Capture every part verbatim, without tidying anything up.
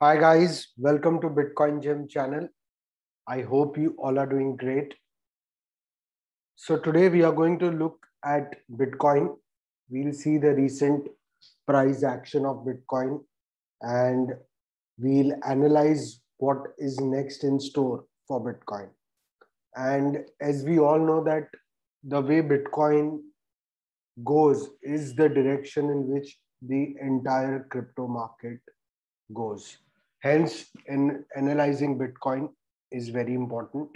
Hi guys, welcome to Bitcoin Gem channel. I hope you all are doing great. So today we are going to look at Bitcoin. We'll see the recent price action of Bitcoin and we'll analyze what is next in store for Bitcoin. And as we all know that the way Bitcoin goes is the direction in which the entire crypto market goes. Hence, in analyzing Bitcoin is very important.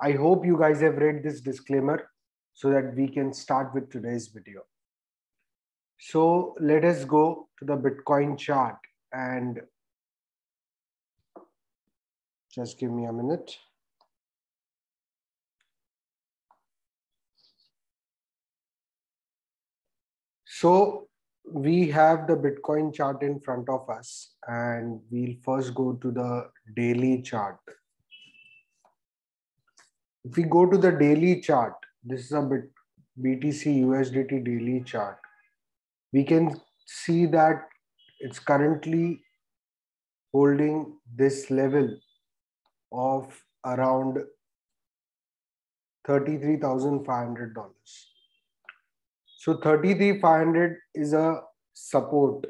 I hope you guys have read this disclaimer so that we can start with today's video. So let us go to the Bitcoin chart and just give me a minute. So we have the Bitcoin chart in front of us and we'll first go to the daily chart. If we go to the daily chart, this is a B T C U S D T daily chart. We can see that it's currently holding this level of around thirty-three thousand five hundred dollars. So thirty-three thousand five hundred is a support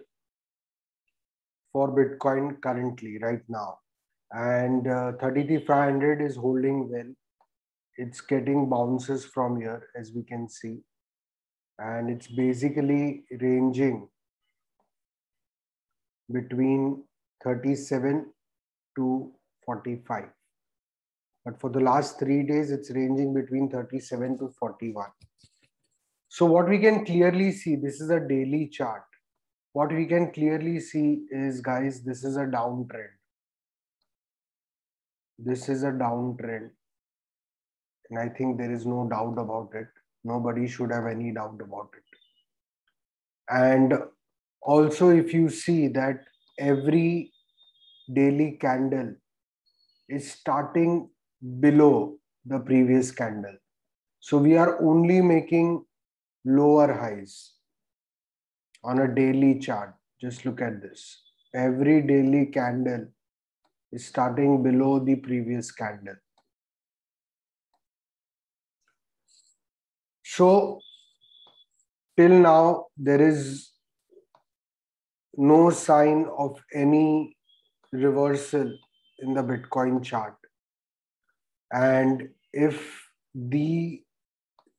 for Bitcoin currently right now, and uh, thirty-three thousand five hundred is holding well. It's getting bounces from here as we can see, and it's basically ranging between thirty-seven to forty-five. But for the last three days, it's ranging between thirty-seven to forty-one. So what we can clearly see, this is a daily chart. What we can clearly see is, guys, this is a downtrend. This is a downtrend. And I think there is no doubt about it. Nobody should have any doubt about it. And also, if you see that every daily candle is starting below the previous candle. So we are only making lower highs on a daily chart. Just look at this. Every daily candle is starting below the previous candle. So till now, there is no sign of any reversal in the Bitcoin chart. And if the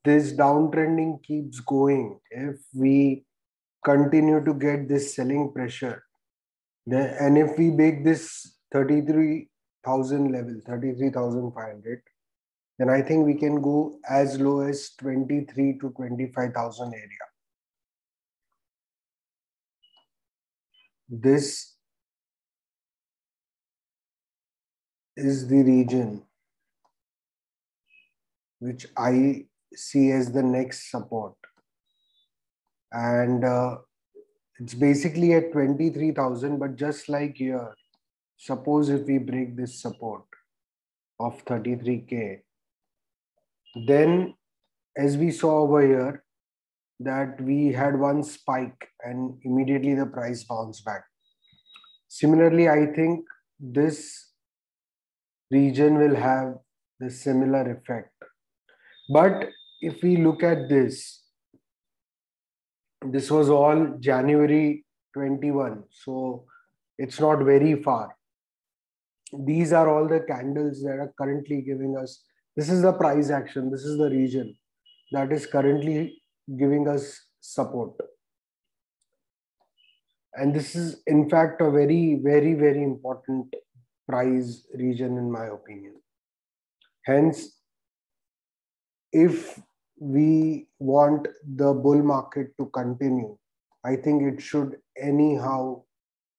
this downtrending keeps going, if we continue to get this selling pressure, then, and if we make this thirty-three thousand level, thirty-three thousand five hundred, then I think we can go as low as twenty-three to twenty-five thousand area. This is the region which I see as the next support, and uh, it's basically at twenty-three thousand. But just like here, suppose if we break this support of thirty-three K, then as we saw over here that we had one spike and immediately the price bounced back. Similarly, I think this region will have the similar effect. But if we look at this, this was all January twenty-first, so it's not very far. These are all the candles that are currently giving us. This is the price action. This is the region that is currently giving us support. And this is, in fact, a very, very, very important price region, in my opinion. Hence, if we want the bull market to continue, I think it should anyhow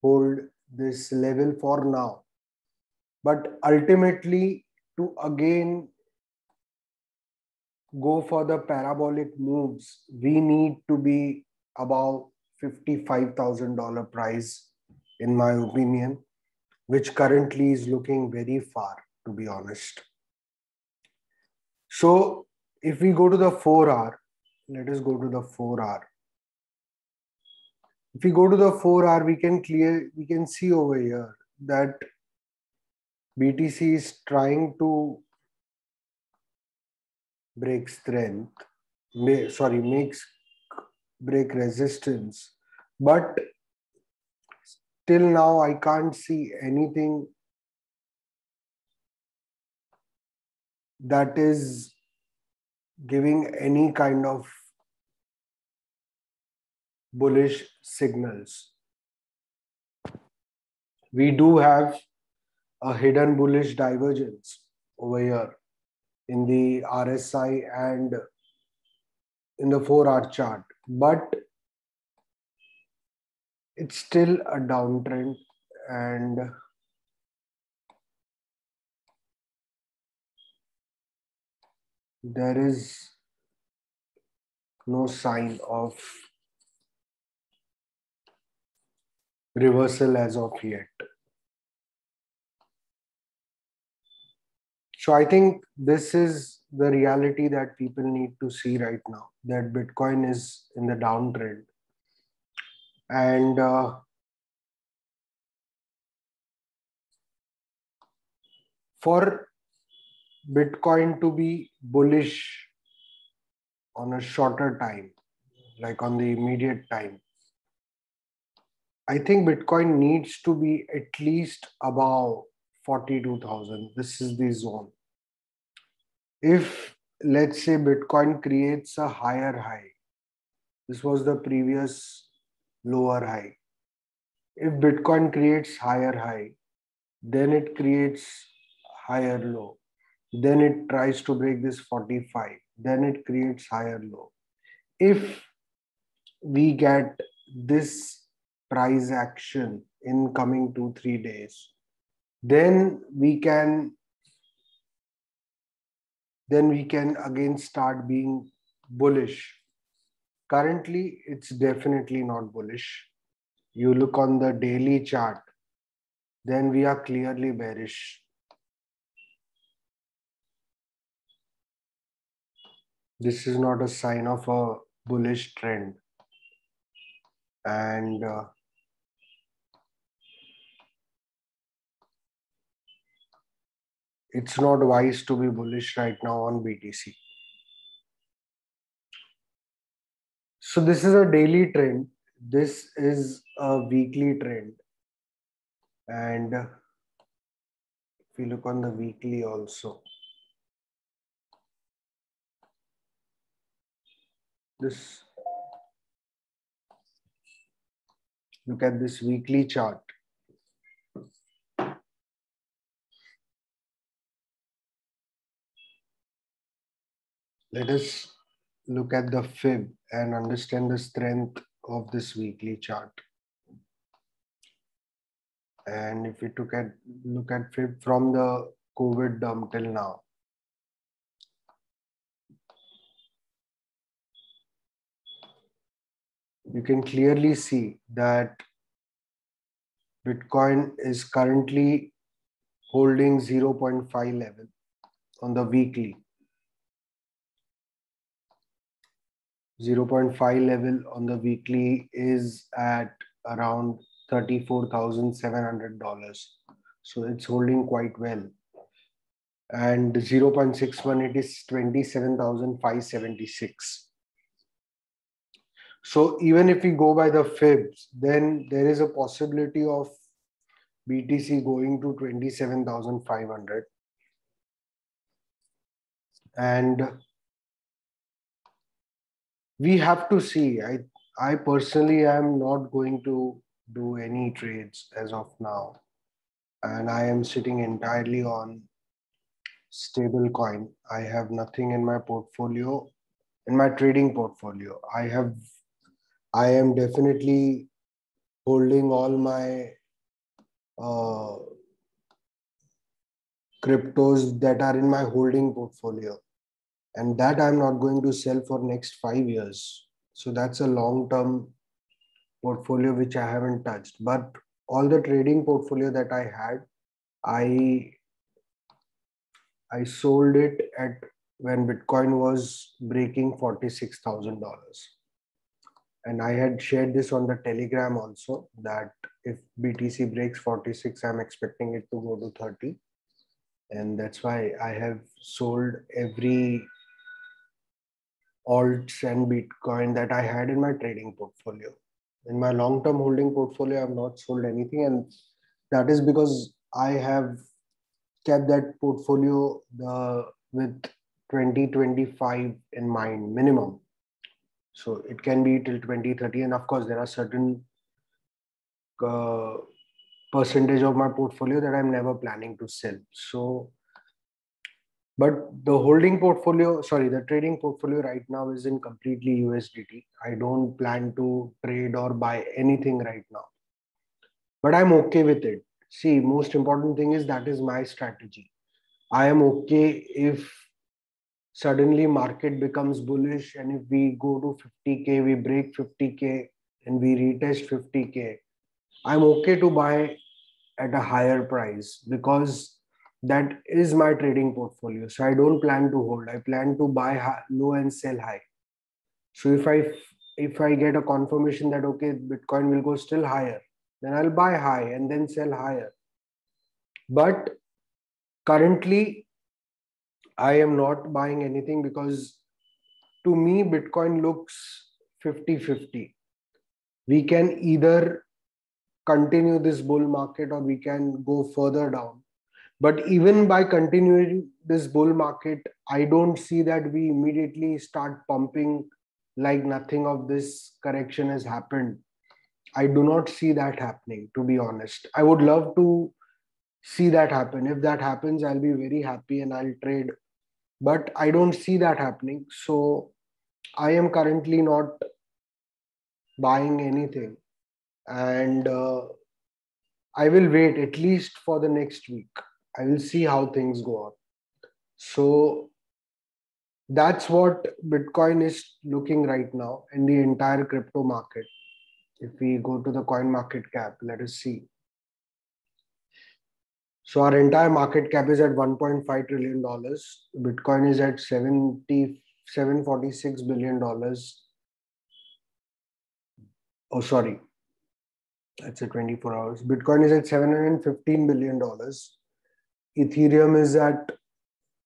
hold this level for now. But ultimately, to again go for the parabolic moves, we need to be above fifty-five thousand dollar price, in my opinion, which currently is looking very far, to be honest. So if we go to the four hour, let us go to the four hour. If we go to the four hour, we can clear, we can see over here that B T C is trying to break strength, may, sorry, makes break resistance, but till now I can't see anything that is giving any kind of bullish signals. We do have a hidden bullish divergence over here in the R S I and in the four hour chart, but it's still a downtrend, and there is no sign of reversal as of yet. So I think this is the reality that people need to see right now, that Bitcoin is in the downtrend. And uh, for Bitcoin to be bullish on a shorter time, like on the immediate time, I think Bitcoin needs to be at least above forty-two thousand. This is the zone. If, let's say, Bitcoin creates a higher high, this was the previous lower high. If Bitcoin creates higher high, then it creates higher low. Then it tries to break this forty-five. Then it creates higher low. If we get this price action in coming two, three days, then we can, then we can again start being bullish. Currently, it's definitely not bullish. You look on the daily chart, then we are clearly bearish. This is not a sign of a bullish trend. And uh, it's not wise to be bullish right now on B T C. So this is a daily trend. This is a weekly trend. And if we look on the weekly also, this, look at this weekly chart. Let us look at the fib and understand the strength of this weekly chart. And if we took at look at fib from the COVID dump till now, you can clearly see that Bitcoin is currently holding zero point five level on the weekly. zero point five level on the weekly is at around thirty-four thousand seven hundred dollars. So it's holding quite well. And zero point six one, it is twenty-seven thousand five hundred seventy-six. So even if we go by the fibs, then there is a possibility of B T C going to twenty-seven thousand five hundred. And we have to see. I, I personally am not going to do any trades as of now. And I am sitting entirely on stablecoin. I have nothing in my portfolio, in my trading portfolio. I have I am definitely holding all my uh, cryptos that are in my holding portfolio, and that I'm not going to sell for next five years. So that's a long-term portfolio which I haven't touched. But all the trading portfolio that I had, I, I sold it at when Bitcoin was breaking forty-six thousand dollars. And I had shared this on the Telegram also, that if B T C breaks forty-six, I'm expecting it to go to thirty. And that's why I have sold every alts and Bitcoin that I had in my trading portfolio. In my long-term holding portfolio, I've not sold anything. And that is because I have kept that portfolio the, with twenty twenty-five in mind, minimum. So it can be till twenty thirty, and of course there are certain uh, percentage of my portfolio that I'm never planning to sell. So, but the holding portfolio, sorry, the trading portfolio right now is in completely U S D T. I don't plan to trade or buy anything right now, but I'm okay with it. See, most important thing is that is my strategy. I am okay if suddenly market becomes bullish, and if we go to fifty K, we break fifty K and we retest fifty K, I'm okay to buy at a higher price because that is my trading portfolio. So I don't plan to hold. I plan to buy high, low and sell high. So if I, if I get a confirmation that, okay, Bitcoin will go still higher, then I'll buy high and then sell higher. But currently, I am not buying anything because to me, Bitcoin looks fifty fifty. We can either continue this bull market or we can go further down. But even by continuing this bull market, I don't see that we immediately start pumping like nothing of this correction has happened. I do not see that happening, to be honest. I would love to see that happen. If that happens, I'll be very happy and I'll trade. But I don't see that happening. So I am currently not buying anything. And uh, I will wait at least for the next week. I will see how things go on. So that's what Bitcoin is looking right now in the entire crypto market. If we go to the coin market cap, let us see. So our entire market cap is at one point five trillion dollars. Bitcoin is at seventy-seven forty-six billion dollars. Oh, sorry. That's a twenty-four hours. Bitcoin is at seven hundred fifteen billion dollars. Ethereum is at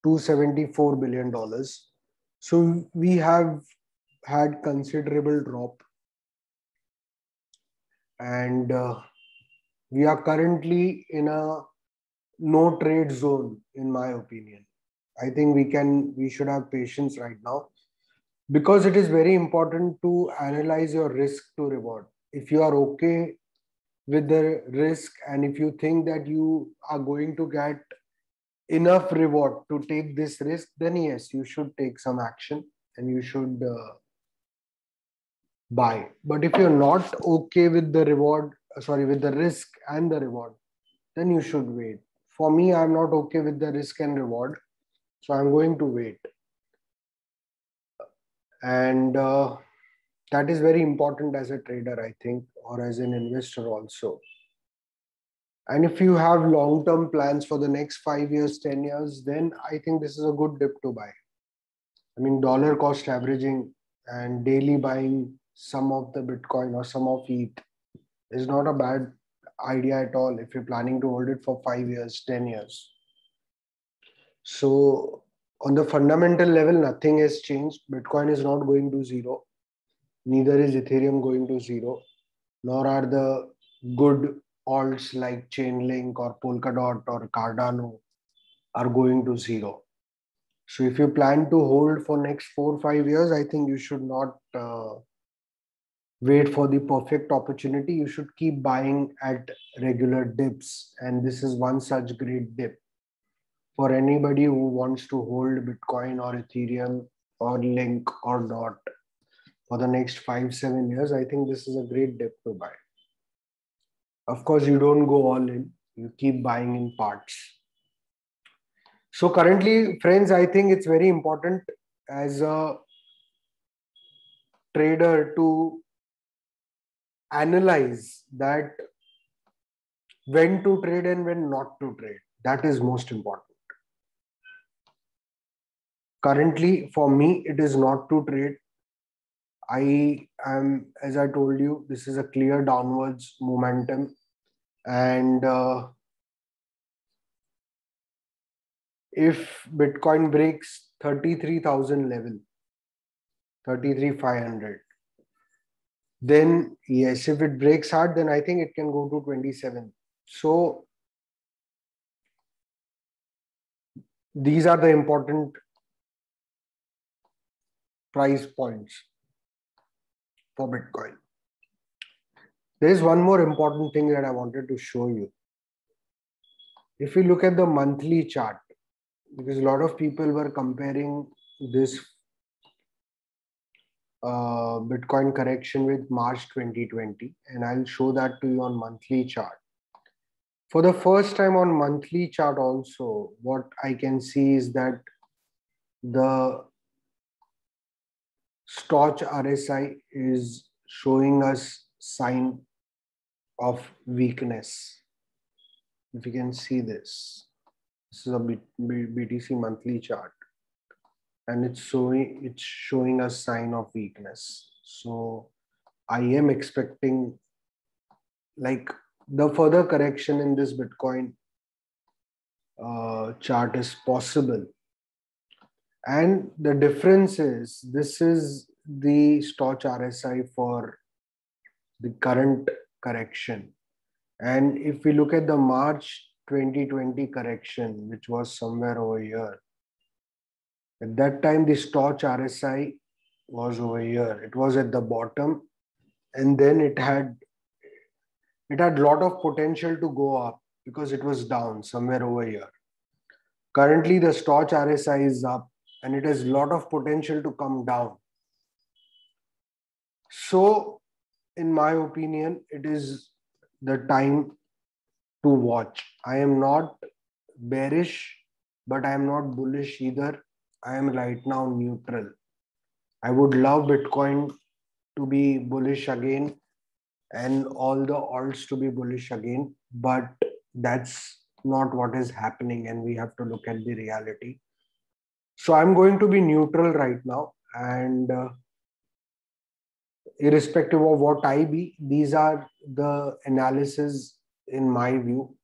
two hundred seventy-four billion dollars. So we have had considerable drop. And uh, we are currently in a no trade zone, in my opinion. I think we can, we should have patience right now because it is very important to analyze your risk to reward. If you are okay with the risk and if you think that you are going to get enough reward to take this risk, then yes, you should take some action and you should uh, buy. But if you're not okay with the reward, sorry, with the risk and the reward, then you should wait. For me, I'm not okay with the risk and reward. So I'm going to wait. And uh, that is very important as a trader, I think, or as an investor also. And if you have long-term plans for the next five years, ten years, then I think this is a good dip to buy. I mean, dollar cost averaging and daily buying some of the Bitcoin or some of E T H is not a bad idea at all if you're planning to hold it for five years ten years. So on the fundamental level, nothing has changed. Bitcoin is not going to zero, neither is Ethereum going to zero, nor are the good alts like Chainlink or Polkadot or Cardano are going to zero. So if you plan to hold for next four or five years, I think you should not uh, wait for the perfect opportunity. You should keep buying at regular dips. And this is one such great dip. For anybody who wants to hold Bitcoin or Ethereum or Link or Dot for the next five, seven years, I think this is a great dip to buy. Of course, you don't go all in. You keep buying in parts. So currently, friends, I think it's very important as a trader to analyze that when to trade and when not to trade. That is most important. Currently, for me, it is not to trade. I am, as I told you, this is a clear downwards momentum, and uh, if Bitcoin breaks thirty-three thousand level, thirty-three thousand five hundred, then yes, if it breaks hard, then I think it can go to twenty-seven. So these are the important price points for Bitcoin. There is one more important thing that I wanted to show you. If you look at the monthly chart, because a lot of people were comparing this uh, Bitcoin correction with March twenty twenty, and I'll show that to you on monthly chart. For the first time on monthly chart also, what I can see is that the Stoch R S I is showing us sign of weakness. If you can see this, this is a B T C monthly chart, and it's showing, it's showing a sign of weakness. So I am expecting like the further correction in this Bitcoin uh, chart is possible. And the difference is, this is the Stoch R S I for the current correction. And if we look at the March twenty twenty correction, which was somewhere over here, at that time the Stoch R S I was over here. It was at the bottom, and then it had it had a lot of potential to go up because it was down somewhere over here. Currently the Stoch R S I is up, and it has a lot of potential to come down. So in my opinion, it is the time to watch. I am not bearish, but I am not bullish either. I am right now neutral. I would love Bitcoin to be bullish again and all the alts to be bullish again, but that's not what is happening, and we have to look at the reality. So I'm going to be neutral right now, and uh, irrespective of what I be, these are the analysis in my view.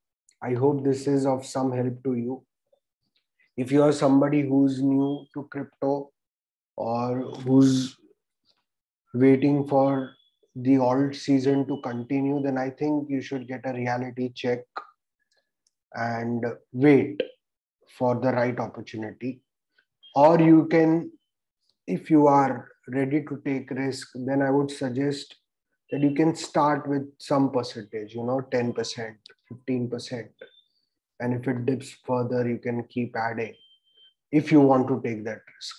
I hope this is of some help to you. If you are somebody who's new to crypto or who's waiting for the alt season to continue, then I think you should get a reality check and wait for the right opportunity. Or you can, if you are ready to take risk, then I would suggest that you can start with some percentage, you know, ten percent, fifteen percent. And if it dips further, you can keep adding if you want to take that risk.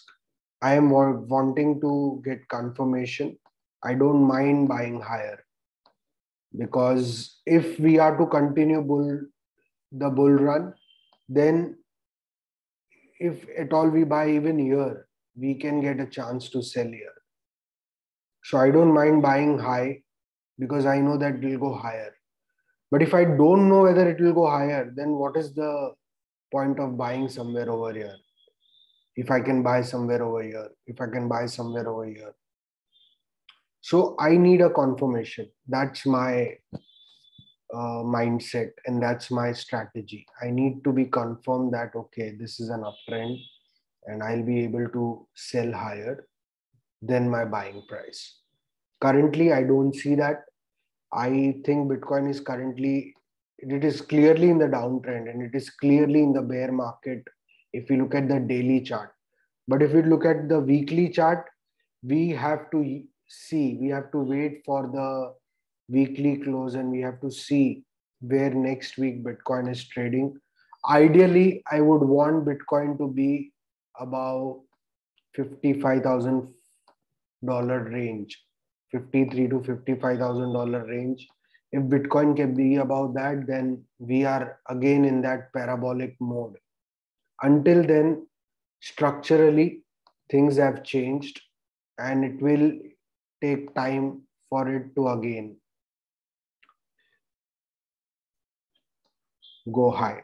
I am wanting to get confirmation. I don't mind buying higher, because if we are to continue bull, the bull run, then if at all we buy even here, we can get a chance to sell here. So I don't mind buying high, because I know that it will go higher. But if I don't know whether it will go higher, then what is the point of buying somewhere over here? If I can buy somewhere over here, if I can buy somewhere over here. So I need a confirmation. That's my uh, mindset, and that's my strategy. I need to be confirmed that, okay, this is an uptrend and I'll be able to sell higher than my buying price. Currently, I don't see that. I think Bitcoin is currently, it is clearly in the downtrend, and it is clearly in the bear market if we look at the daily chart. But if we look at the weekly chart, we have to see, we have to wait for the weekly close, and we have to see where next week Bitcoin is trading. Ideally, I would want Bitcoin to be above fifty-five thousand dollars range, fifty-three thousand to fifty-five thousand dollars range. If Bitcoin can be above that, then we are again in that parabolic mode. Until then, structurally, things have changed, and it will take time for it to again go high.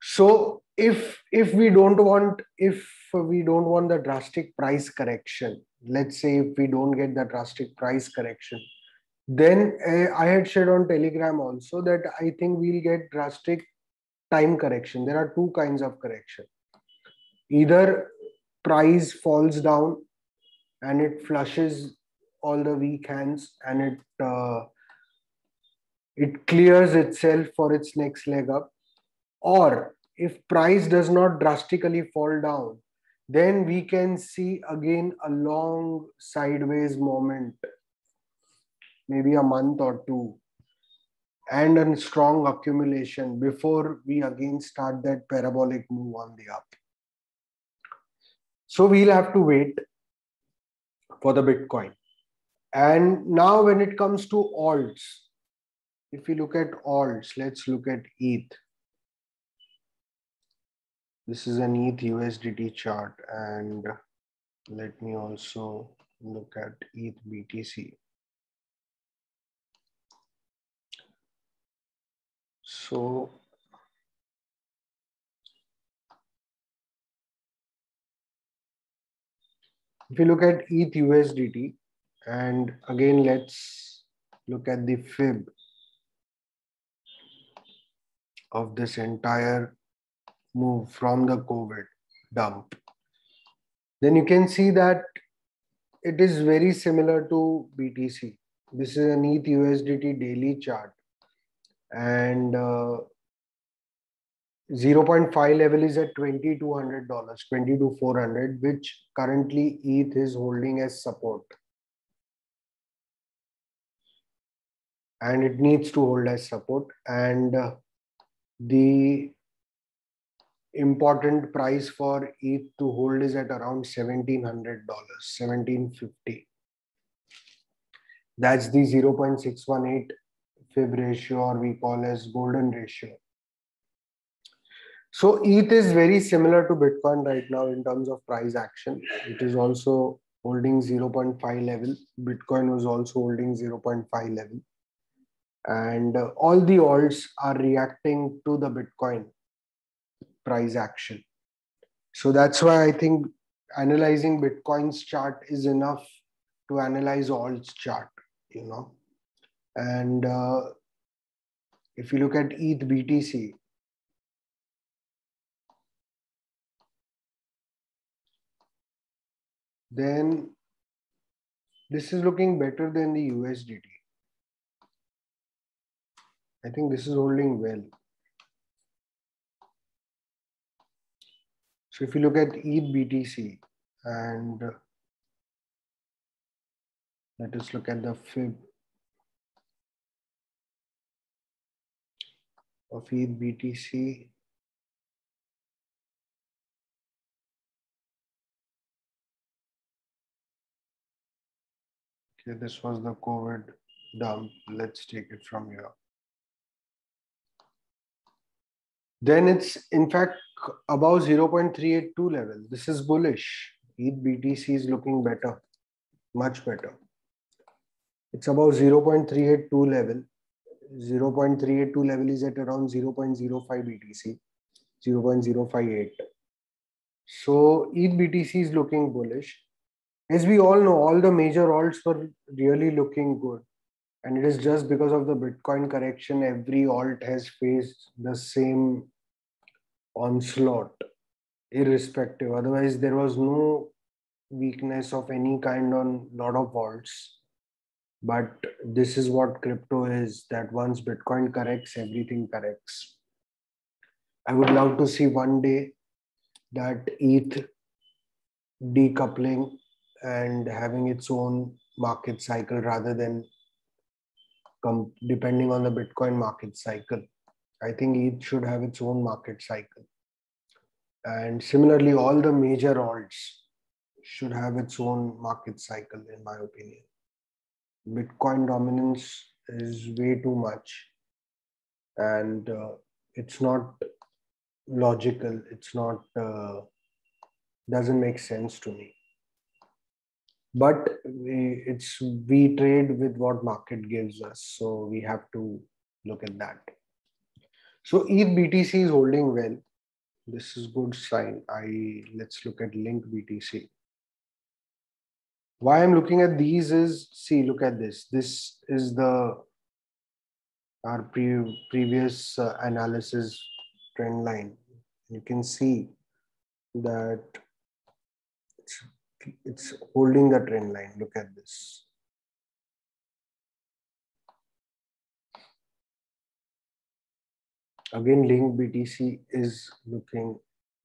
So if if we don't want if we don't want the drastic price correction, let's say if we don't get the drastic price correction, then uh, I had shared on Telegram also that I think we'll get drastic time correction. There are two kinds of correction. Either price falls down and it flushes all the weak hands and it uh, it clears itself for its next leg up, or if price does not drastically fall down, then we can see again a long sideways moment, maybe a month or two, and a strong accumulation before we again start that parabolic move on the up. So we'll have to wait for the Bitcoin. And now when it comes to alts, if we look at alts, let's look at E T H. This is an E T H U S D T chart, and let me also look at E T H B T C. So if you look at E T H U S D T, and again, let's look at the fib of this entire move from the COVID dump, then you can see that it is very similar to B T C. This is an E T H U S D T daily chart, and uh, zero point five level is at twenty-two hundred dollars, twenty-two thousand four hundred dollars, which currently E T H is holding as support, and it needs to hold as support. And uh, the important price for E T H to hold is at around seventeen hundred dollars, seventeen fifty. That's the zero point six one eight fib ratio, or we call as golden ratio. So E T H is very similar to Bitcoin right now in terms of price action. It is also holding zero point five level. Bitcoin was also holding zero point five level. And uh, all the alts are reacting to the Bitcoin price action. So that's why I think analyzing Bitcoin's chart is enough to analyze alts chart, you know. And uh, if you look at E T H B T C, then this is looking better than the U S D T. I think this is holding well. So if you look at E T H B T C, and let us look at the fib of E T H B T C. Okay, this was the COVID dump. Let's take it from here. Then it's in fact above zero point three eight two level. This is bullish. E T H B T C is looking better, much better. It's above zero point three eight two level. zero point three eight two level is at around zero point zero five B T C, zero point zero five eight. So E T H B T C is looking bullish. As we all know, all the major alts were really looking good. And it is just because of the Bitcoin correction, every alt has faced the same onslaught, irrespective. Otherwise, there was no weakness of any kind on a lot of alts. But this is what crypto is, that once Bitcoin corrects, everything corrects. I would love to see one day that E T H decoupling and having its own market cycle rather than depending on the Bitcoin market cycle. I think E T H should have its own market cycle. And similarly, all the major alts should have its own market cycle, in my opinion. Bitcoin dominance is way too much. And uh, it's not logical. It's not, uh, doesn't make sense to me. But we, it's, we trade with what market gives us. So we have to look at that. So E T H B T C is holding well. This is good sign. I, let's look at Link B T C. Why I'm looking at these is, see, look at this. This is the our pre previous uh, analysis trend line. You can see that it's, it's holding the trend line. Look at this. Again, Link B T C is looking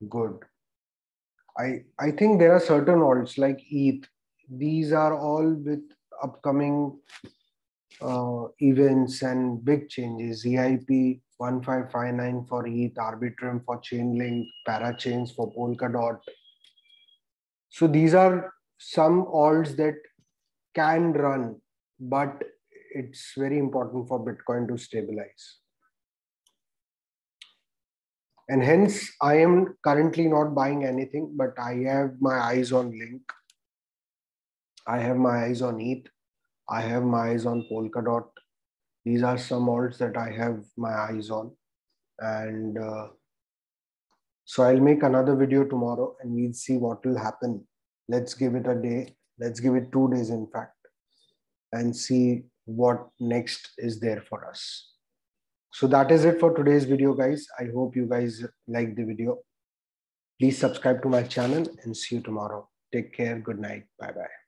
good. I, I think there are certain alts like E T H. These are all with upcoming uh, events and big changes. E I P fifteen fifty-nine for E T H, Arbitrum for Chainlink, Parachains for Polkadot. So these are some alts that can run, but it's very important for Bitcoin to stabilize. And hence, I am currently not buying anything, but I have my eyes on Link. I have my eyes on E T H. I have my eyes on Polkadot. These are some alts that I have my eyes on. And uh, so I'll make another video tomorrow and we'll see what will happen. Let's give it a day. Let's give it two days, in fact, and see what next is there for us. So that is it for today's video, guys. I hope you guys liked the video. Please subscribe to my channel and see you tomorrow. Take care. Good night. Bye-bye.